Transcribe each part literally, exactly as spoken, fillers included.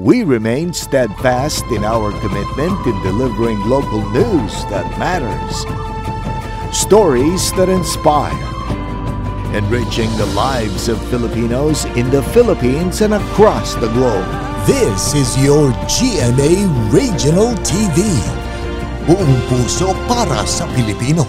We remain steadfast in our commitment in delivering local news that matters, stories that inspire, enriching the lives of Filipinos in the Philippines and across the globe. This is your G M A Regional T V. Buong puso para sa Pilipino.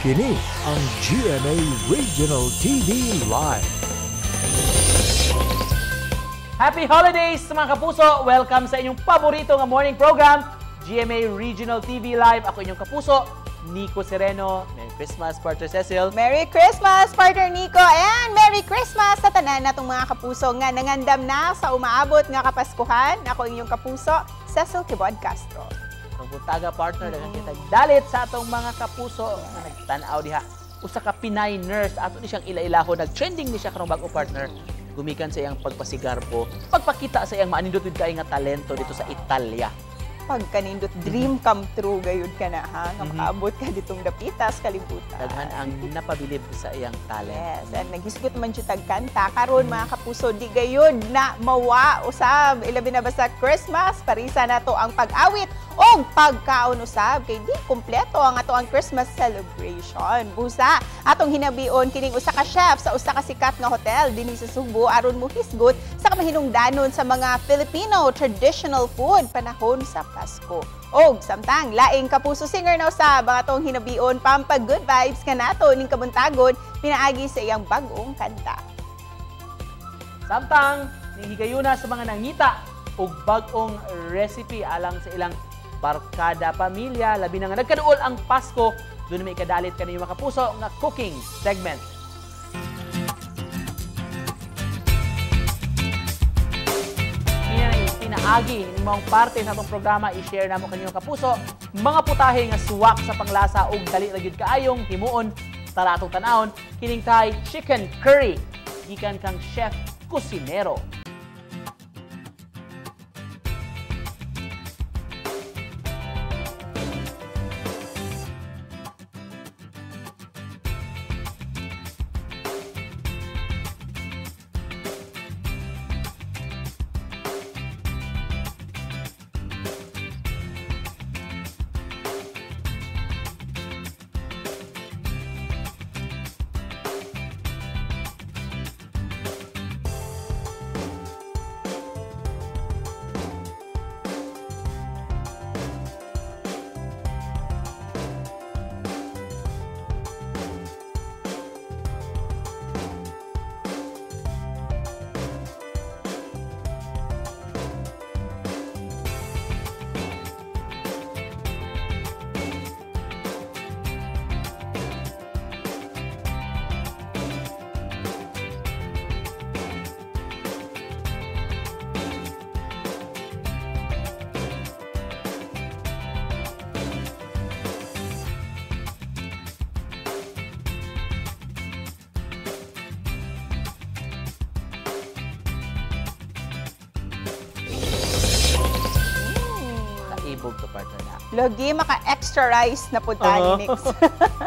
Kini ang G M A Regional T V Live. Happy holidays mga kapuso! Welcome sa inyong paborito ng morning program, G M A Regional T V Live. Ako inyong kapuso, Nico Sereno. Merry Christmas, Partner Cecil. Merry Christmas, Partner Nico. And Merry Christmas sa tanan na itong mga kapuso nga nangandam na sa umaabot nga kapaskuhan. Ako inyong kapuso, Cecil Quibod Castro. Butaga partner lang kita dalit sa atong mga kapuso na nagtanaw diha. Usa ka Pinay nurse ato ni siyang ila-ilaho, nag-trending ni siya karong bag-o partner. Gumikan sa iyang pagpasigarbo, pagpakita sa iyang maanindot gid kay nga talento dito sa Italia. Pagkanindot dream come true gayud kana ha. Nga makaabot ka ditong dapitas kalibutan. Daghan ang napabilib sa iyang talent. Yes, and naghisgot man siya tagkanta karon mga kapuso di gayud na mawa usab ilabi na basta Christmas parisa nato ang pag-awit. O pagkaon usab kay di kumpleto ang ato ang Christmas celebration. Busa atong hinabion kining usa ka chef sa usa ka sikat nga hotel dinhi sa Subo aron mohisgot sa mahinungdanon sa mga Filipino traditional food panahon sa Pasko. Og samtang laing kapuso singer na usab ang atong hinabion pampag good vibes kanato ning kabuntagon pinaagi sa iyang bag-ong kanta. Samtang nihigayuna sa mga nangita og bag-ong recipe alang sa ilang barkada pamilya, labi na nga nagkaduol ang Pasko, doon may ikadalit ka na yung mga kapuso nga cooking segment. Yan ang pinaagi ng mga parte sa itong programa, i-share na mo kanyang kapuso, mga putahe nga suwak sa panglasa o dali na gid kaayong himuon, tara atong tanawon, kining Thai chicken curry, gikan kang chef kusinero. Lagi, maka-extra rice na po tayo, Nix.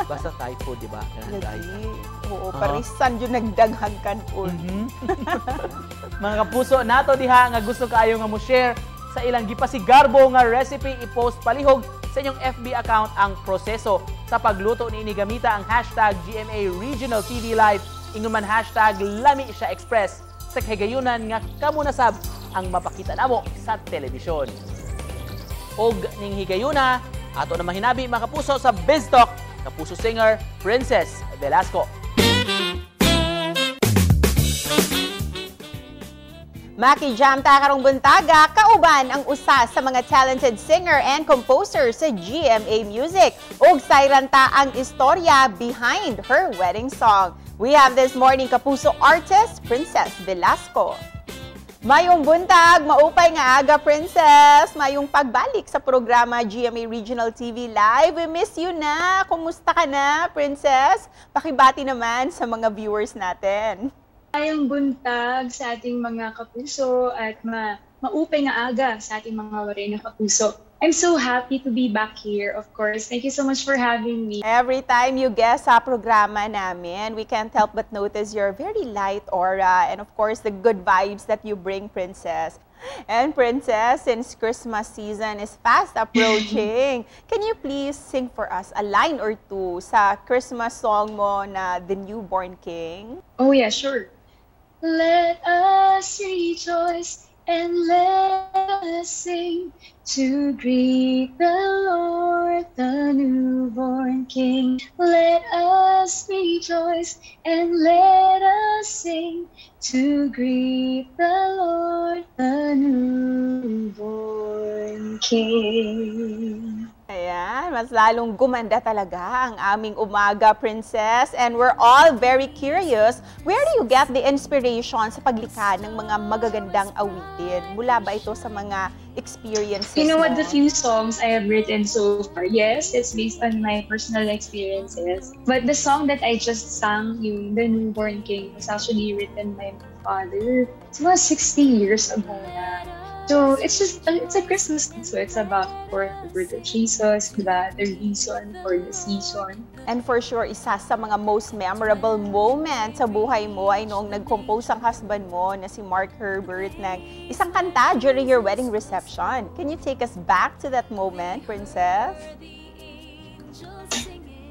Basta Thai food, di ba? Lagi. Oo, parisan yun nagdaghagkan po. Mga kapuso, nato diha nga gusto kayo nga mo share sa ilang gipasigarbo nga recipe, i-post palihog sa inyong F B account ang proseso. Sa pagluto ni inigamita ang hashtag G M A Regional T V Live, inguman hashtag Lami Siya Express. Sa kahigayunan nga kamunasab ang mapakita na mo sa telebisyon. Og ning higayuna, ato na mahinabi mga kapuso sa Biz Talk, kapuso singer Princess Velasco. Makijam ta karong buntaga, kauban ang usa sa mga talented singer and composer sa G M A Music. Og sayran ta ang istorya behind her wedding song. We have this morning kapuso artist Princess Velasco. Mayong buntag, maupay nga aga, Princess. Mayong pagbalik sa programa G M A Regional T V Live. We miss you na. Kumusta ka na, Princess? Pakibati naman sa mga viewers natin. Mayong buntag sa ating mga kapuso at ma maupay nga aga sa ating mga warena kapuso. I'm so happy to be back here, of course. Thank you so much for having me. Every time you guest sa programa namin, we can't help but notice your very light aura and, of course, the good vibes that you bring, Princess. And, Princess, since Christmas season is fast approaching, can you please sing for us a line or two sa Christmas song mo na The Newborn King? Oh, yeah, sure. Let us rejoice and let us sing to greet the Lord, the newborn King. Let us rejoice and let us sing to greet the Lord, the newborn King. Ayan, mas lalong gumanda talaga ang aming umaga, Princess. And we're all very curious, where do you get the inspiration sa paglikha ng mga magagandang awitin? Mula ba ito sa mga experiences? You know what, the few songs I have written so far, yes, it's based on my personal experiences. But the song that I just sang, yung The Newborn King, was actually written by my father. It was sixty years ago na. So it's just, it's a Christmas, so it's about for the birth of Jesus, the reason for the season. And for sure, isa sa mga most memorable moments sa buhay mo ay noong nag-compose ang husband mo na si Mark Herbert ng isang kanta during your wedding reception. Can you take us back to that moment, Princess?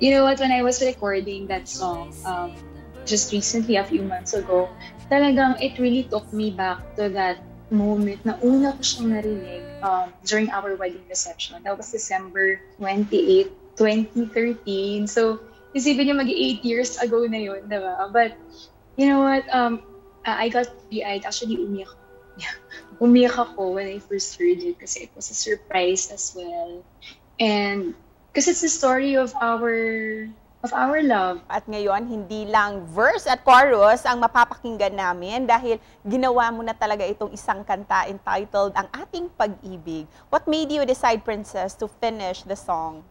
You know what, when I was recording that song, um, just recently, a few months ago, talagang it really took me back to that moment na una ko siyang narinig um, during our wedding reception. That was December twenty-eighth, twenty thirteen. So, isipin niyo mag-eight years ago na yun, diba? But, you know what, um, I got teary-eyed. Actually, umiyak ako. Umiyak ako when I first heard it kasi it was a surprise as well. And, kasi it's the story of our of our love. At ngayon, hindi lang verse at chorus ang mapapakinggan namin dahil ginawa mo na talaga itong isang kanta entitled Ang Ating Pag-ibig. What made you decide, Princess, to finish the song?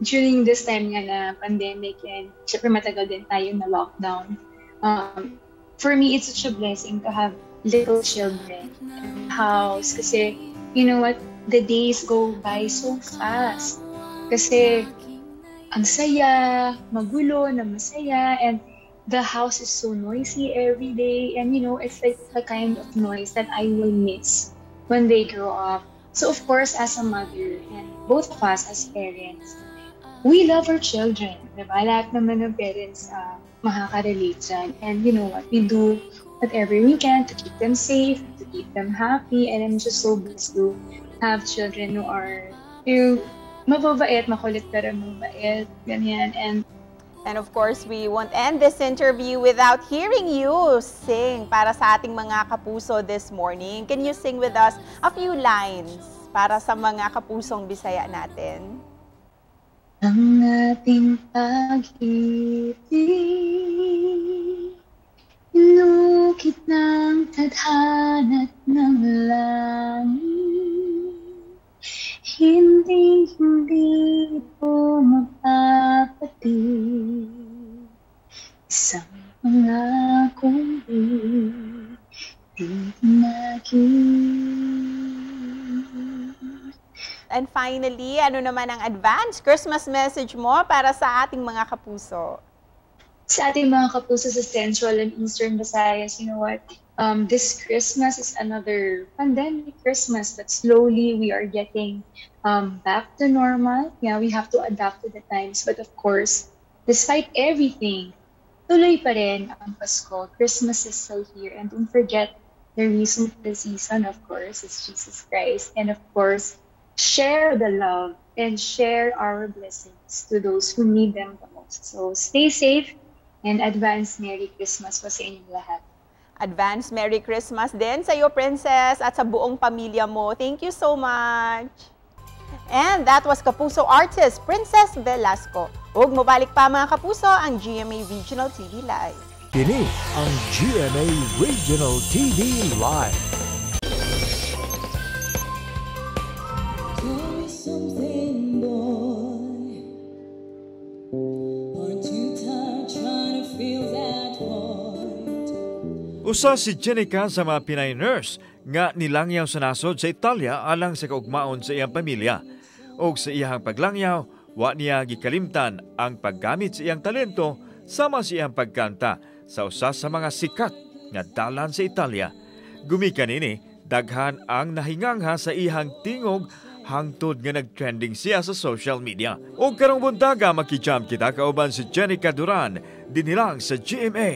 During this time nga na pandemic and syempre matagal din tayo na lockdown, um, for me, it's such a blessing to have little children in the house kasi, you know what, the days go by so fast kasi ang saya, magulo na masaya, and the house is so noisy every day, and you know, it's like the kind of noise that I will miss when they grow up. So of course, as a mother, and both of us as parents, we love our children, diba? Lahat naman ng parents uh, makakarelate dyan, and you know what, we do whatever we can to keep them safe, to keep them happy, and I'm just so blessed to have children who are, who mababait, makulit pero mababait, ganyan. And, and of course, we won't end this interview without hearing you sing para sa ating mga kapuso this morning. Can you sing with us a few lines para sa mga kapusong Bisaya natin? Ang ating pag-ibig, inukit ng tadhana't ng langit. Hindi, hindi po mapapatid isang mga kumbi di tinagin. And finally, ano naman ang advance Christmas message mo para sa ating mga kapuso? Sa ating mga kapuso sa Central and Eastern Visayas, you know what? Um, this Christmas is another pandemic Christmas, but slowly we are getting um, back to normal. Yeah, we have to adapt to the times. But of course, despite everything, tuloy pa rin ang Pasko. Christmas is still here. And don't forget the reason for the season, of course, is Jesus Christ. And of course, share the love and share our blessings to those who need them the most. So stay safe and advance Merry Christmas po sa inyong lahat. Advance Merry Christmas din sa iyo, Princess, at sa buong pamilya mo. Thank you so much. And that was Kapuso Artist Princess Velasco. Huwag mo balik pa mga Kapuso ang G M A Regional T V Live. Kini ang G M A Regional T V Live. Usa si Jenica sa mga Pinay nurse nga nilangyaw sa nasod sa Italia alang sa kaugmaon sa iyang pamilya. Og sa iyang paglangyaw, wa niya gikalimtan ang paggamit sa iyang talento sama sa iyang pagkanta sa usa sa mga sikat nga dalan sa Italia. Gumikan ini, daghan ang nahingangha sa iyang tingog hangtod nga nag-trending siya sa social media. O karong buntaga, makijam kita kauban si Jenica Duran, dinilang sa G M A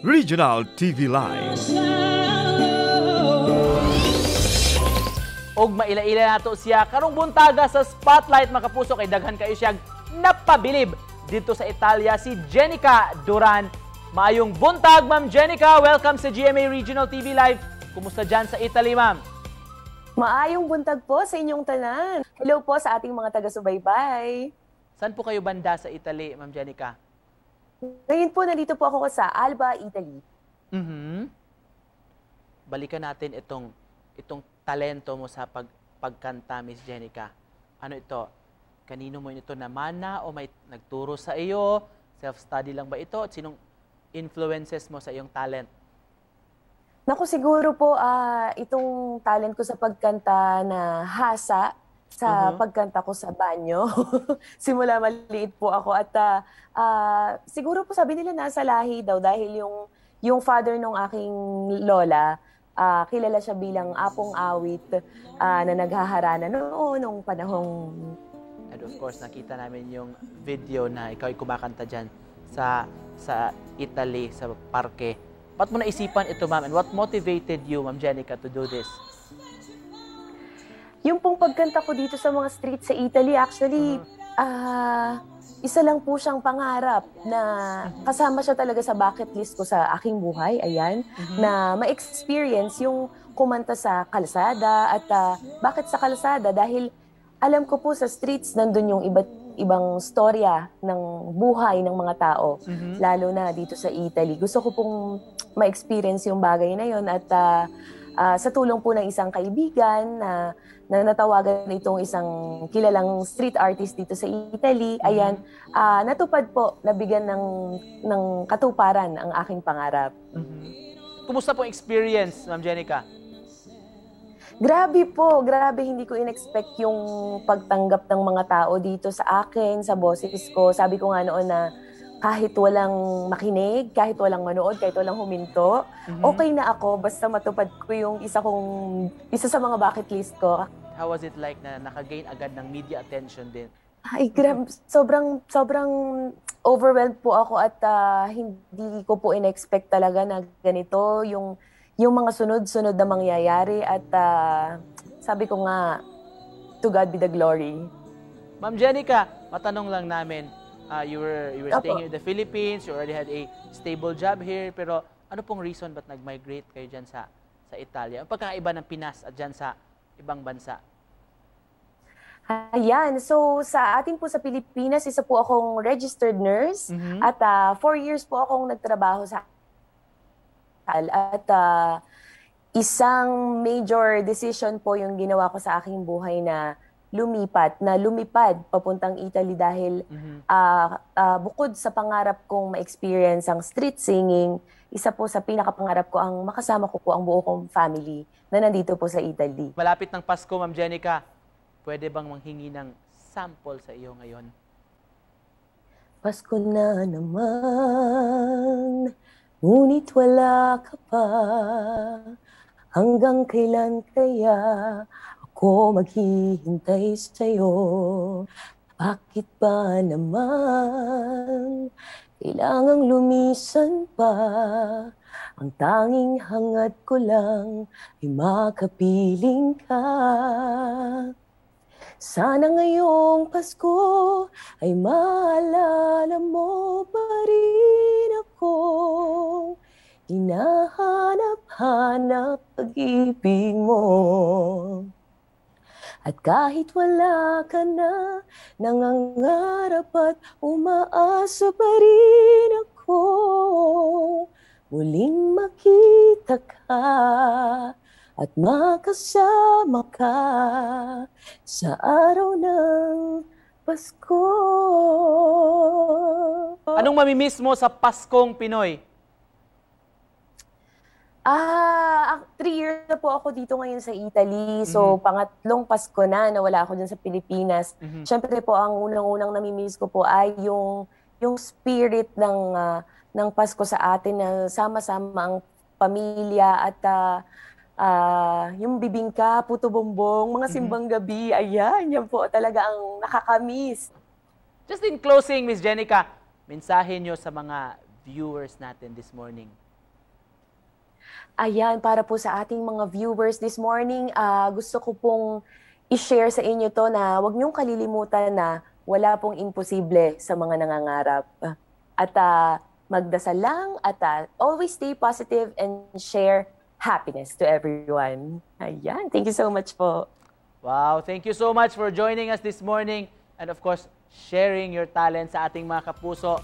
Regional T V Live. Og maila-ila nato siya karong buntaga sa Spotlight, makapuso kay daghan kayo siyang napabilib dito sa Italia si Jenica Duran. Maayong buntag, Ma'am Jenica. Welcome sa G M A Regional T V Live. Kumusta dyan sa Italy, Ma'am? Maayong buntag po sa inyong tanan. Hello po sa ating mga taga-subaybay. Saan po kayo banda sa Italy, Ma'am Jenica? Ngayon po, nandito po ako sa Alba, Italy. Mm-hmm. Balikan natin itong, itong talento mo sa pag, pagkanta, Miss Jenica. Ano ito? Kanino mo ito namana o may nagturo sa iyo? Self-study lang ba ito? At sinong influences mo sa iyong talent? Naku, siguro po uh, itong talent ko sa pagkanta na hasa sa uh-huh. pagkanta ko sa banyo. Simula maliit po ako at uh, uh, siguro po sabi nila nasa lahi daw dahil yung, yung father ng aking lola, uh, kilala siya bilang apong awit uh, na naghaharana noon nung panahong... And of course, nakita namin yung video na ikaw ay kumakanta dyan sa, sa Italy, sa parke. Ba't mo naisipan ito, ma'am? And what motivated you, Ma'am Jenica, to do this? Yung pong pagkanta ko dito sa mga street sa Italy, actually, uh-huh. uh, isa lang po siyang pangarap na kasama siya talaga sa bucket list ko sa aking buhay, ayan, uh-huh. na ma-experience yung kumanta sa kalsada at uh, bakit sa kalsada? Dahil alam ko po sa streets, nandun yung iba't ibang storya ng buhay ng mga tao, mm-hmm. lalo na dito sa Italy. Gusto ko pong ma-experience yung bagay na yun at uh, uh, sa tulong po ng isang kaibigan na, na natawagan itong isang kilalang street artist dito sa Italy, mm-hmm. ayan, uh, natupad po, nabigyan ng, ng katuparan ang aking pangarap. Mm-hmm. Kumusta po experience, Ma'am Jenica? Grabe po, grabe. Hindi ko in-expect yung pagtanggap ng mga tao dito sa akin, sa boses ko. Sabi ko nga noon na kahit walang makinig, kahit walang manood, kahit walang huminto, mm-hmm. okay na ako basta matupad ko yung isa kong, isa sa mga bucket list ko. How was it like na nakagain agad ng media attention din? Ay, grabe. Sobrang, sobrang overwhelmed po ako at uh, hindi ko po in-expect talaga na ganito yung... yung mga sunod-sunod na mangyayari at uh, sabi ko nga, to God be the glory. Ma'am Jenica, matanong lang namin, uh, you were, you were staying here in the Philippines, you already had a stable job here, pero ano pong reason ba't nag-migrate kayo dyan sa, sa Italia? Ang pagkakaiba ng Pinas at dyan sa ibang bansa? Ayan, so sa atin po sa Pilipinas, isa po akong registered nurse, mm-hmm. at uh, four years po akong nagtrabaho sa at uh, isang major decision po yung ginawa ko sa aking buhay na lumipat, na lumipad papuntang Italy dahil mm-hmm. uh, uh, bukod sa pangarap kong ma-experience ang street singing, isa po sa pinakapangarap ko ang makasama ko po ang buo kong family na nandito po sa Italy. Malapit ng Pasko, Ma'am Jenica, pwede bang manghingi ng sample sa iyo ngayon? Pasko na naman... ngunit wala ka pa, hanggang kailan kaya ako maghihintay sa'yo? Bakit ba naman kailangang lumisan pa? Ang tanging hangad ko lang ay makapiling ka. Sana ngayong Pasko ay maalala mo pa rin ako. Hinahanap-hanap pag-ibig mo. At kahit wala ka na, nangangarap at umaasa pa rin ako. Muling makita ka at makasama ka sa araw ng Pasko. Anong mamimiss mo sa Paskong Pinoy? Ah, three years na po ako dito ngayon sa Italy. So, mm-hmm. pangatlong Pasko na na wala ako dyan sa Pilipinas. Mm-hmm. Siyempre po, ang unang-unang namimiss ko po ay yung, yung spirit ng, uh, ng Pasko sa atin na sama-sama ang pamilya at uh, uh, yung bibingka, puto bumbong, mga simbang mm-hmm. gabi. Ayan, yan po talaga ang nakakamiss. Just in closing, Miss Jenica, mensahe nyo sa mga viewers natin this morning. Ayan, para po sa ating mga viewers this morning, uh, gusto ko pong i-share sa inyo to na huwag niyong kalilimutan na wala pong imposible sa mga nangangarap. At uh, magdasal lang at uh, always stay positive and share happiness to everyone. Ayan, thank you so much po. Wow, thank you so much for joining us this morning and of course, sharing your talent sa ating mga kapuso.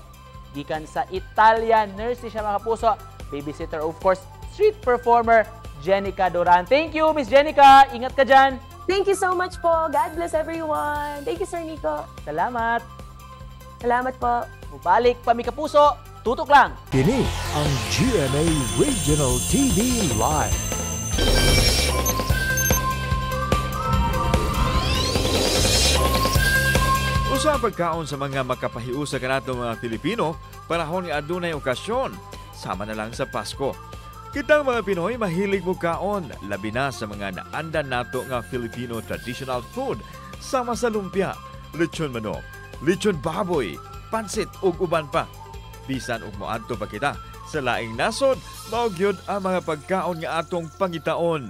Gikan sa Italian, nurse siya mga kapuso, babysitter of course, street performer, Jenica Duran. Thank you, Miss Jenica. Ingat ka dyan. Thank you so much po. God bless everyone. Thank you, Sir Nico. Salamat. Salamat po. Bumalik pa, mga kapuso. Tutok lang. Kini ang G M A Regional T V Live. Usang pagkaon sa mga makapahiusa ka nato mga Pilipino, panahon ni adunay okasyon. Sama na lang sa Pasko. Kitang mga Pinoy mahilig mo kaon, labi na sa mga naandan nato nga Filipino traditional food sama sa lumpia, lechon manok, lechon baboy, pansit ug uban pa. Bisan ug moadto pa kita sa laing nasod, mao gyud ang mga pagkaon nga atong pangitaon.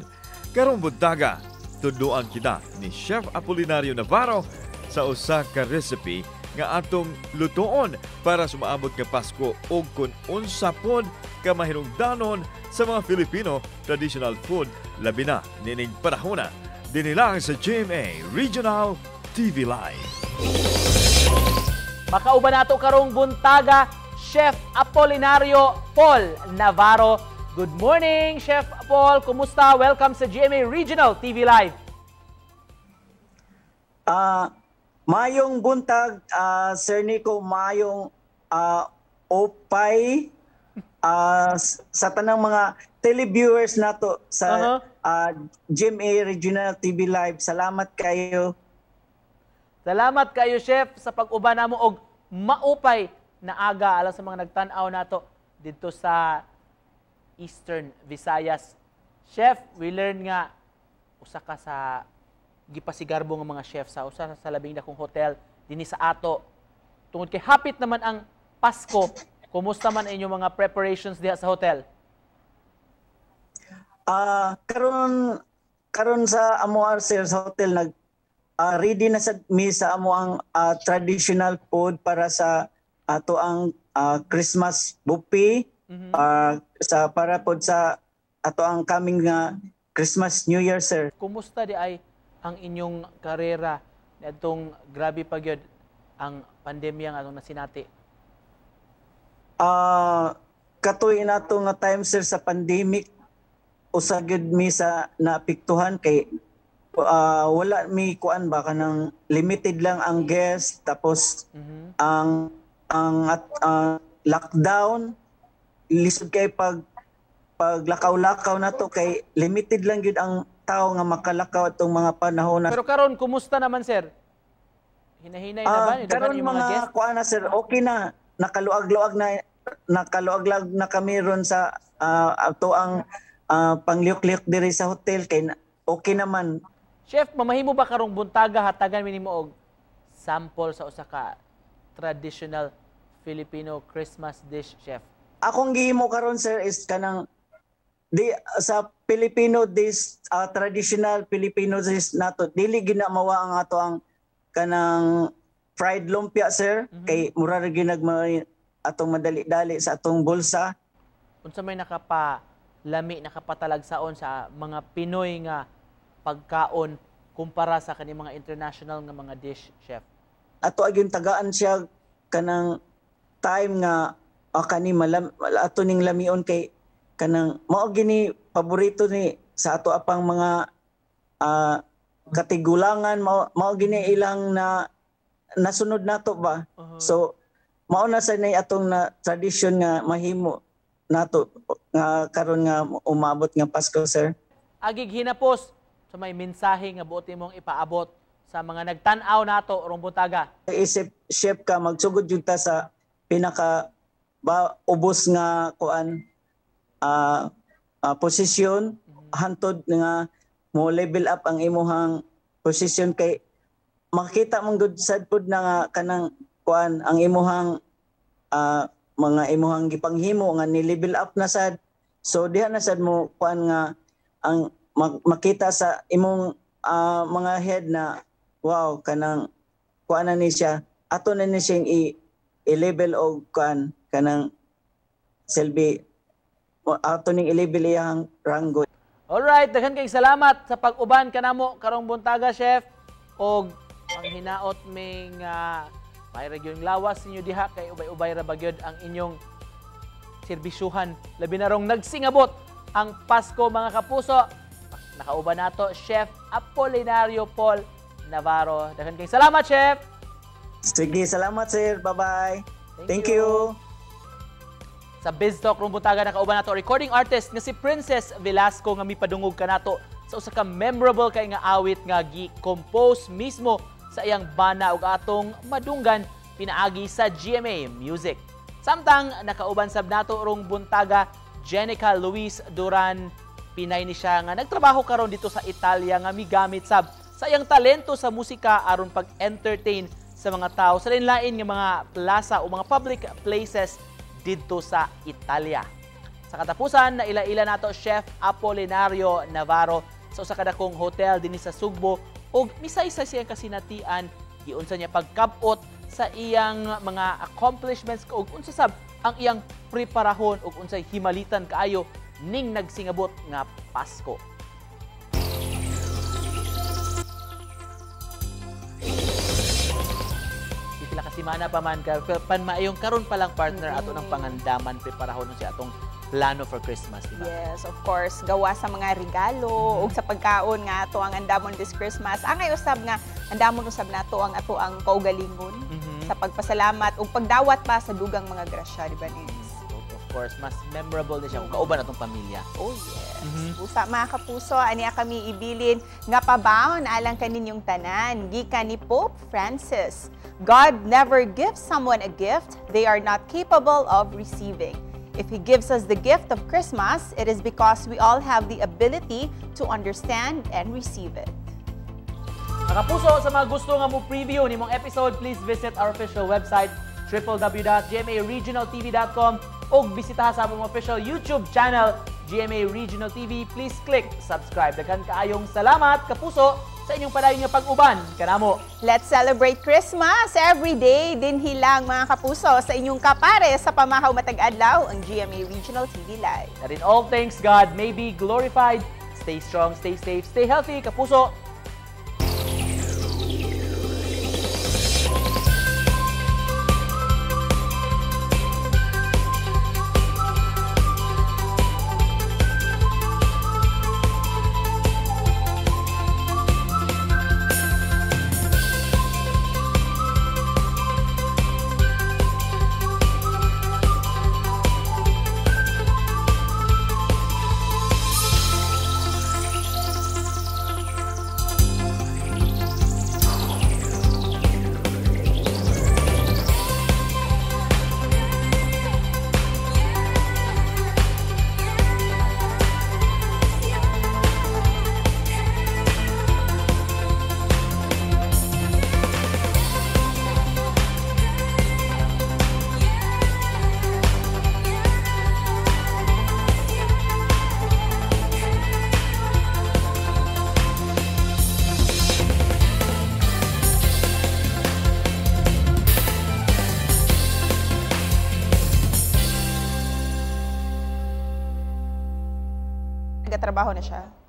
Karong buntaga, tuduan kita ni Chef Apolinario Navarro sa usa ka recipe nga atong lutoon para sumaabot nga Pasko o kun unsa pod ka mahinungdanon sa mga Filipino traditional food labi na nining panahona. Dinilang sa G M A Regional T V Live. Makauban nato karong buntaga, Chef Apolinario Paul Navarro. Good morning, Chef Paul. Kumusta? Welcome sa G M A Regional T V Live. Ah... Uh... Mayong buntag, uh, Sir Nico, mayong uh, opay uh, sa tanang mga televiewers nato sa uh-huh. uh, G M A Regional T V Live. Salamat kayo. Salamat kayo, Chef, sa pag-uba na mo og maupay na aga alas sa mga nagtanaw nato dito sa Eastern Visayas. Chef, we learn nga usa ka sa gipasigarbo ng mga chef sa usa sa labing dakong hotel dinhi sa ato. Tungod kay hapit naman ang Pasko, kumusta man inyong mga preparations diha sa hotel? Ah, uh, karon karon sa amo ourselves hotel nag uh, ready na sad mi sa amo ang uh, traditional food para sa ato ang uh, Christmas buffet mm-hmm. uh, sa para pod sa ato ang coming uh, Christmas New Year, sir. Kumusta di ay ang inyong karera nitong grabe pa gyud ang pandemya nga atong nasinati? Ah, uh, katuy nato nga time sir sa pandemic usa gyud mi sa naapektuhan kay uh, wala mi kuan ba kanang limited lang ang guest tapos mm-hmm. ang ang at uh, lockdown lisod kay pag paglakaw-lakaw nato kay limited lang gyud ang tao nga makalakaw atong mga panahon na. Pero karon kumusta naman, sir? Hinahinay na ba? Uh, karon mga kuan na, sir, okay na. Nakaluag-luag na nakaluag-luag na kami ron sa uh, ato ang uh, pangliuk-liuk diri sa hotel kay okay naman. Chef, mamahimo ba karong buntaga hatagan mi nimo og sample sa usa ka traditional Filipino Christmas dish, chef? Akong gihimo karon, sir, is kanang di sa Filipino dish, uh, traditional Filipino dish nato dili ginamawa ang ato ang kanang fried lumpia, sir, mm-hmm. kay mura ra ginagmay atong madali-dali sa atong bulsa. Unsa may nakapa lami nakapatalagsaon sa mga Pinoy nga pagkaon kumpara sa kaning mga international nga mga dish, chef? Ato agyon tagaan siya kanang time nga uh, kani malam ato ning lamion kay kanang mao gini paborito ni sa ato apang mga uh, katigulangan mao mao gini ilang na nasunod nato ba uh-huh. so mao na sa nay atong na tradisyon nga mahimo nato nga karon nga umabot nga Pasko, sir. Agig hinapos sa may mensahe nga buot imong ipaabot sa mga nagtan-aw nato urong butaga. Isip chef ka magsugod jud ta sa pinaka ba, ubos nga kuan uh, uh, posisyon, mm-hmm. hantod nga mo level up ang imong posisyon kay makita mong good sad pod na nga kanang kuan ang imong uh, mga imong gipanghimo nga ni level up na sad. So diha na sad mo kuan nga ang makita sa imong uh, mga head na wow kanang kuan na ni siya, ato na ni siyang i-level o kuan kanang selbi ato ning i-level iyang ranggo. All right, daghan kay salamat sa pag-uban kanamo karong buntaga, chef, og ang hinaot ming uh, may regyon lawas ninyo diha kay ubay-ubay ra bagyod ang inyong serbisyuhan labi na rong nagsingabot ang Pasko mga kapuso. Nakauban nato Chef Apolinario Paul Navarro. Daghan kay salamat, chef. Sige, salamat, sir. Bye-bye. Thank, Thank you. you. Sa BizTalk Rumbutaga nakauban nato recording artist nga si Princess Velasco nga mipadungog kanato sa usa ka memorable kay nga awit nga gi-compose mismo sa iyang bana ug atong madunggan pinaagi sa G M A Music. Samtang nakauban sab nato urong buntaga Jenica Duran, pinay ni siya nga nagtrabaho karon dito sa Italia nga migamit sab sa iyang talento sa musika aron pag-entertain sa mga tao sa lain-lain nga mga plaza o mga public places dito sa Italia. Sa katapusan, naila-ila nato Chef Apolinario Navarro sa usa ka dakong hotel dinhi sa Sugbo og misaysay siyang kasinatian giunsa niya pagkabot sa iyang mga accomplishments og unsa sab ang iyang preparahon og unsay himalitan kaayo ning nagsingabot nga Pasko. Itila kasimana pa man kay panmaayong karon pa lang partner mm -hmm. ato ng pangandaman preparahon sa atong plano for Christmas, diba? Yes, of course. Gawa sa mga regalo mm-hmm. o sa pagkaon nga ato ang andamon this Christmas. Ang ah, usab nga, andamon usab na ato ang ato ang kaugalingon mm-hmm. sa pagpasalamat o pagdawat pa sa dugang mga grasya, diba, Nins? Of course, mas memorable na siya kung kauban atong pamilya. Oh, yes. Mm-hmm. Usa, mga kapuso, aniya kami ibilin nga pabaon alang kaninyong tanan. Gika ni Pope Francis, God never gives someone a gift they are not capable of receiving. If He gives us the gift of Christmas, it is because we all have the ability to understand and receive it. Mga kapuso, sa mga gusto nga mo preview ni mong episode, please visit our official website w w w dot g m a regional t v dot com o bisita sa among official YouTube channel G M A Regional T V. Please click subscribe. Daghan kaayong salamat, kapuso, sa inyong padayon nga pag-uban kanamo. Let's celebrate Christmas every day din hilang mga kapuso sa inyong kapare sa pamahaw matag-adlaw ang G M A Regional T V Live. That in all things God may be glorified. Stay strong, stay safe, stay healthy kapuso. Trabaho na siya.